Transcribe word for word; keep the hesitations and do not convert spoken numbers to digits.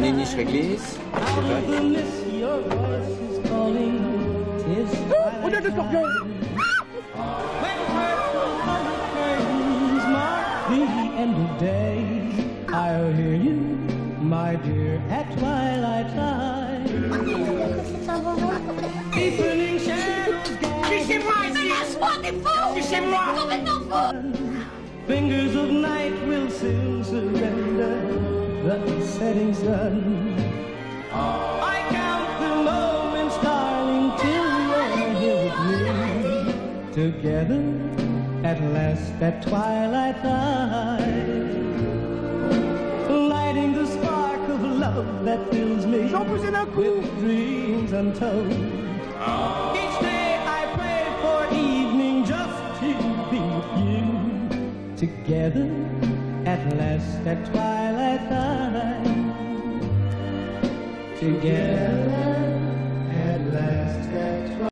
Mniszech église. On a deux scorpions. I'll hear you, my dear, at twilight time. Evening shadows gather. Fichez-moi ici. Lâche-moi, t'es fou. Fichez-moi. Complètement fou. Fingers of night will soon surrender the setting sun. I count the moments, darling, till you're here with me. Together, at last, at twilight time. The spark of love that fills me with dreams untold. Each day I pray for evening just to be with you. Together, at last, at twilight time. Together.